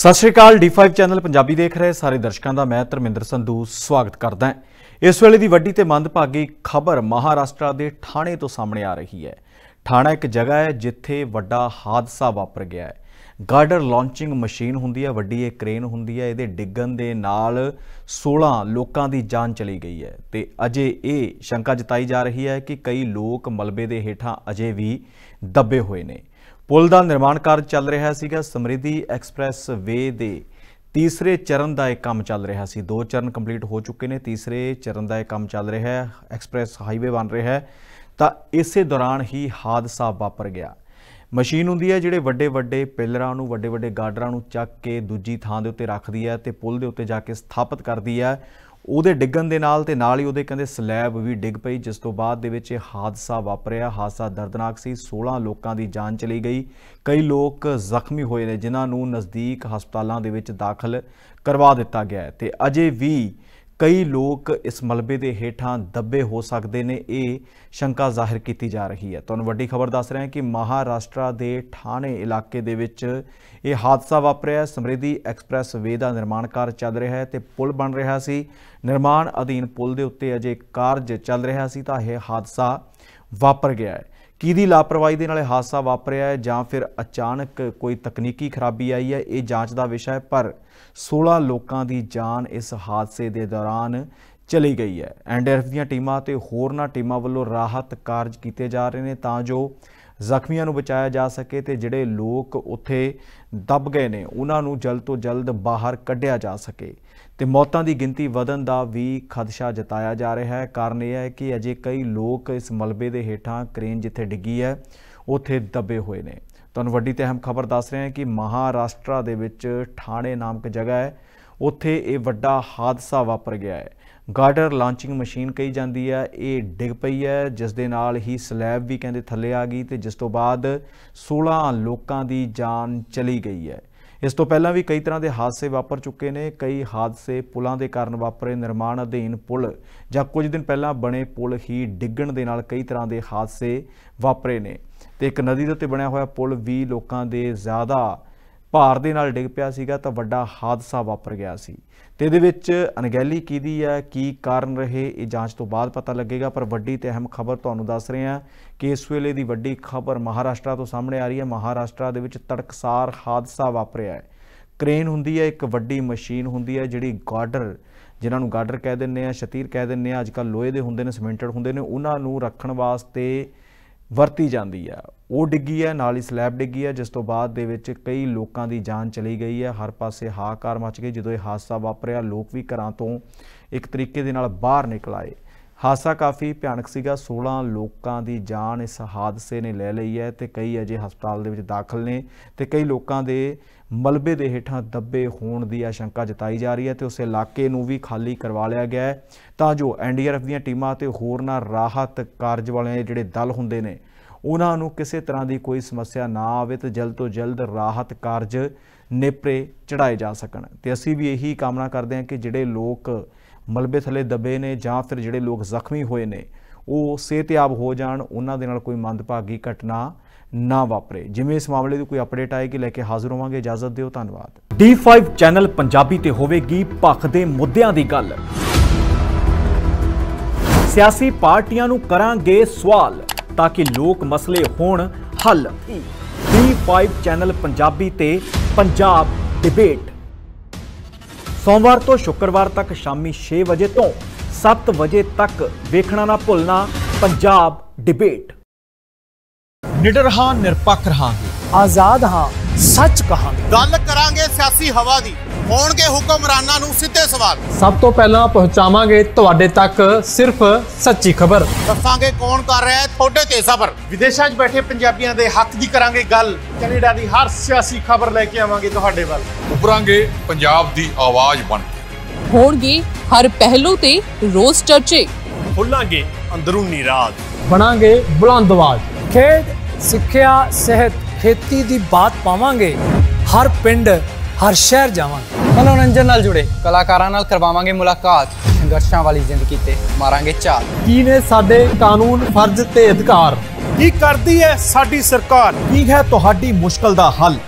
सत श्री अकाल D5 channel Punjabi देख रहे सारे दर्शकों का मैं धर्मिंदर संधू स्वागत करता है। इस वेले की वड्डी ते मंदभागी खबर महाराष्ट्र के ठाणे तो सामने आ रही है। ठाणा एक जगह है जिथे वड्डा हादसा वापर गया है। गार्डर लॉन्चिंग मशीन हुंदी है, वड्डी एक क्रेन हुंदी है, इहदे डिग्गण दे नाल 16 लोगों की जान चली गई है तो अजे ये शंका जताई जा रही है कि कई लोग मलबे के हेठां अजे भी दबे हुए ने। पुल का निर्माण कार्य चल रहा है। समृद्धि एक्सप्रैस वे के तीसरे चरण का यह काम चल रहा है। 2 चरण कंप्लीट हो चुके हैं, तीसरे चरण का यह काम चल रहा है। एक्सप्रैस हाईवे बन रहा है तो इस दौरान ही हादसा वापर गया। मशीन होंदी है जिहड़े वड्डे वड्डे पिलरां नूं वड्डे वड्डे गार्डरां नूं चक के दूजी थां दे उत्ते रखदी है ते पुल दे उत्ते जाके स्थापित करदी है। ਉਹਦੇ ਡਿੱਗਣ ਦੇ ਨਾਲ ਤੇ ਨਾਲ ਹੀ ਉਹਦੇ ਕਹਿੰਦੇ ਸਲੈਬ ਵੀ ਡਿੱਗ ਪਈ, ਜਿਸ ਤੋਂ ਬਾਅਦ ਦੇ ਵਿੱਚ ਇਹ ਹਾਦਸਾ ਵਾਪਰਿਆ। ਹਾਦਸਾ ਦਰਦਨਾਕ ਸੀ, 16 ਲੋਕਾਂ ਦੀ ਜਾਨ ਚਲੀ ਗਈ। ਕਈ ਲੋਕ ਜ਼ਖਮੀ ਹੋਏ ਨੇ ਜਿਨ੍ਹਾਂ ਨੂੰ ਨਜ਼ਦੀਕ ਹਸਪਤਾਲਾਂ ਦੇ ਵਿੱਚ ਦਾਖਲ ਕਰਵਾ ਦਿੱਤਾ ਗਿਆ ਹੈ ਤੇ ਅਜੇ ਵੀ ਕਈ ਲੋਕ ਇਸ ਮਲਬੇ ਦੇ ਹੇਠਾਂ ਦੱਬੇ ਹੋ ਸਕਦੇ ਨੇ, ਇਹ ਸ਼ੰਕਾ ਜ਼ਾਹਿਰ ਕੀਤੀ ਜਾ ਰਹੀ ਹੈ। ਤੁਹਾਨੂੰ ਵੱਡੀ ਖਬਰ ਦੱਸ ਰਹੇ ਹਾਂ ਕਿ ਮਹਾਰਾਸ਼ਟਰ ਦੇ ਠਾਣੇ ਇਲਾਕੇ ਦੇ ਵਿੱਚ ਇਹ ਹਾਦਸਾ ਵਾਪਰਿਆ। ਸਮਰਿੱਧੀ ਐਕਸਪ੍ਰੈਸ ਵੇ ਦਾ ਨਿਰਮਾਣ ਕਾਰਜ ਚੱਲ ਰਿਹਾ ਹੈ ਤੇ ਪੁਲ ਬਣ ਰਿਹਾ ਸੀ। ਨਿਰਮਾਣ ਅਧੀਨ ਪੁਲ ਦੇ ਉੱਤੇ ਅਜੇ ਕਾਰਜ ਚੱਲ ਰਿਹਾ ਸੀ ਤਾਂ ਇਹ ਹਾਦਸਾ ਵਾਪਰ ਗਿਆ ਹੈ। ਕਿਹਦੀ ਲਾਪਰਵਾਹੀ ਦੇ ਨਾਲ ਇਹ ਹਾਦਸਾ ਵਾਪਰਿਆ ਹੈ ਜਾਂ ਫਿਰ ਅਚਾਨਕ ਕੋਈ ਤਕਨੀਕੀ ਖਰਾਬੀ आई है, ये जांच का विषय है। पर 16 लोगों की जान इस हादसे के दौरान चली गई है। NDRF ਦੀਆਂ ਟੀਮਾਂ ਤੇ होरना टीम वालों राहत कार्य किए जा रहे हैं ਤਾਂ जो ਜ਼ਖਮੀਆਂ ਨੂੰ ਬਚਾਇਆ जा सके ਤੇ ਜਿਹੜੇ लोग ਉੱਥੇ दब गए ने ਉਹਨਾਂ ਨੂੰ जल्द तो जल्द बाहर ਕੱਢਿਆ जा सके। तो मौतों की गिनती ਵਧਣ ਦਾ भी खदशा जताया जा रहा है। कारण यह है कि अजे कई लोग इस मलबे के हेठां क्रेन जिथे डिगी है ਉੱਥੇ दबे हुए ने। ਤੁਹਾਨੂੰ ਵੱਡੀ ਤੇ ਅਹਿਮ खबर दस रहे हैं कि महाराष्ट्र ਦੇ ਵਿੱਚ ठाणे नामक जगह है, ਉੱਥੇ ਇਹ ਵੱਡਾ ਹਾਦਸਾ ਵਾਪਰ ਗਿਆ है। गार्डर लॉन्चिंग मशीन कही जाती है, ये डिग पई है, जिस दे नाल ही स्लैब भी कहते थले आ गई तो जिस तो बाद 16 लोगों की जान चली गई है। इस तो पहला भी कई तरह के हादसे वापर चुके ने। कई हादसे पुलों के कारण वापरे। निर्माण अधीन पुल जां कुछ दिन पहला बने पुल ही डिगण दे नाल कई तरह के हादसे वापरे ने। तो एक नदी के उत्ते बनिया हुआ पुल भी लोगों के ज़्यादा ਭਾਰ ਦੇ ਨਾਲ ਡਿੱਗ ਪਿਆ ਸੀਗਾ ਤਾਂ ਵੱਡਾ ਹਾਦਸਾ ਵਾਪਰ ਗਿਆ ਸੀ ਤੇ ਇਹਦੇ ਵਿੱਚ ਅਣਗਹਿਲੀ ਕਿਹਦੀ ਹੈ, ਕੀ ਕਾਰਨ ਰਹੇ, ਇਹ ਜਾਂਚ ਤੋਂ ਬਾਅਦ ਪਤਾ ਲੱਗੇਗਾ। ਪਰ ਵੱਡੀ ਤੇ ਅਹਿਮ ਖਬਰ ਤੁਹਾਨੂੰ ਦੱਸ ਰਹੇ ਹਾਂ ਕਿ ਇਸ ਵੇਲੇ ਦੀ ਵੱਡੀ ਖਬਰ ਮਹਾਰਾਸ਼ਟਰ ਤੋਂ ਸਾਹਮਣੇ ਆ ਰਹੀ ਹੈ। ਮਹਾਰਾਸ਼ਟਰ ਦੇ ਵਿੱਚ ਤੜਕਸਾਰ ਹਾਦਸਾ ਵਾਪਰਿਆ ਹੈ। ਕ੍ਰੇਨ ਹੁੰਦੀ ਹੈ, ਇੱਕ ਵੱਡੀ ਮਸ਼ੀਨ ਹੁੰਦੀ ਹੈ ਜਿਹੜੀ ਗਾਰਡਰ, ਜਿਨ੍ਹਾਂ ਨੂੰ ਗਾਰਡਰ ਕਹਿ ਦਿੰਦੇ ਆ, ਛਤੀਰ ਕਹਿ ਦਿੰਦੇ ਆ, ਅੱਜ ਕੱਲ੍ਹ ਲੋਹੇ ਦੇ ਹੁੰਦੇ ਨੇ, ਸਿਮੈਂਟਡ ਹੁੰਦੇ ਨੇ, ਉਹਨਾਂ ਨੂੰ ਰੱਖਣ ਵਾਸਤੇ ਵਰਤੀ ਜਾਂਦੀ है। वो डिगी है, नाल ही स्लैब डिगी है, जिस तो बाद दे विच कई लोगों की जान चली गई है। हर पासे हाहाकार मच गई जो ये हादसा वापरिया। लोग भी घरों तो एक तरीके दे नाल बाहर निकल आए। हादसा काफ़ी भयानक सीगा। 16 लोगों की जान इस हादसे ने ले ली है तो कई अजे हस्पताल दे विच दाखल ने तो कई लोगों के मलबे के हेठां दबे होने की आशंका जताई जा रही है। तो उस इलाके को भी खाली करवा लिया गया है तां जो NDRF ਦੀਆਂ ਟੀਮਾਂ ਤੇ होरना राहत कार्य वाले ਜਿਹੜੇ दल ਹੁੰਦੇ ਨੇ ਉਹਨਾਂ ਨੂੰ ਕਿਸੇ तरह की कोई समस्या ना आवे तो जल्द तो जल्द राहत कार्य नेपरे चढ़ाए जा सकन। तो असीं भी यही कामना करते हैं कि ਜਿਹੜੇ लोग मलबे थले दबे ने ਜਾਂ ਫਿਰ ਜਿਹੜੇ लोग ਜ਼ਖਮੀ ਹੋਏ ਨੇ ਉਹ ਸਿਹਤਯਾਬ ਹੋ ਜਾਣ, ਉਹਨਾਂ ਦੇ ਨਾਲ कोई ਮੰਦਭਾਗੀ घटना ना वापरे। जिमें इस मामले की कोई अपडेट आएगी लैके हाजिर होवांगे। इजाजत दिओ, धन्यवाद। D5 चैनल पंजाबी ते होवेगी पक्ष दे मुद्दियां दी गल, सियासी पार्टियां नूं करांगे सवाल ताकि लोक मसले होण हल। D5 चैनल पंजाबी ते पंजाब डिबेट सोमवार तो शुक्रवार तक शामी 6 बजे तो 7 बजे तक वेखना ना भुलना। पंजाब डिबेट। निडर हां, निरपक्ष हां, आजाद हां, सच कहां, गल करांगे सियासी हवा दी, होणगे हुक्मरानां नूं सीधे सवाल। सब तो पहला पहुंचावांगे तुहाडे तक सिर्फ सच्ची खबर। दसांगे कौन कर रहा है थोड़े ते सबर। विदेशां 'च बैठे पंजाबियां दे हक दी करांगे गल। कनेडा दी हर सियासी खबर लेके आवांगे तुहाडे वल। उभरांगे पंजाब दी आवाज बन के। होणगे हर पहलू ते रोज चर्चे। खुल्लांगे अंदरूनी राज। बनांगे बुलंदवाज। खेड सिक्ख्या सेहत खेती की बात पावांगे। हर पिंड हर शहर जावांगे। मनोरंजन नाल जुड़े कलाकारां नाल करवावांगे मुलाकात। संघर्षां वाली जिंदगी ते मारांगे चाल। की ने साडे कानून फर्ज ते अधिकार, की करदी है साडी सरकार, की है तुहाडी मुश्किल दा हल।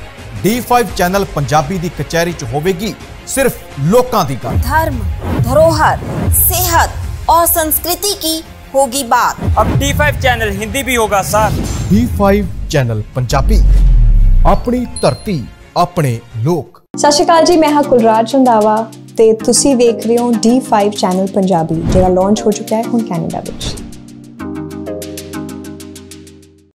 D5 ਚੈਨਲ ਪੰਜਾਬੀ ਦੀ ਕਚਹਿਰੀ 'ਚ ਹੋਵੇਗੀ सिर्फ लोकां दी गल। धर्म, धरोहर, सेहत और संस्कृति की होगी बात। अब D5 चैनल हिंदी भी होगा सर। D5 चैनल पंजाबी, अपनी धरती अपने लोग। सत श्री अकाल जी, मैं हां कुलराज रंधावा ते तुसी देख रहे हो D5 चैनल पंजाबी, जेड़ा लॉन्च हो चुका है हुण कैनेडा विच।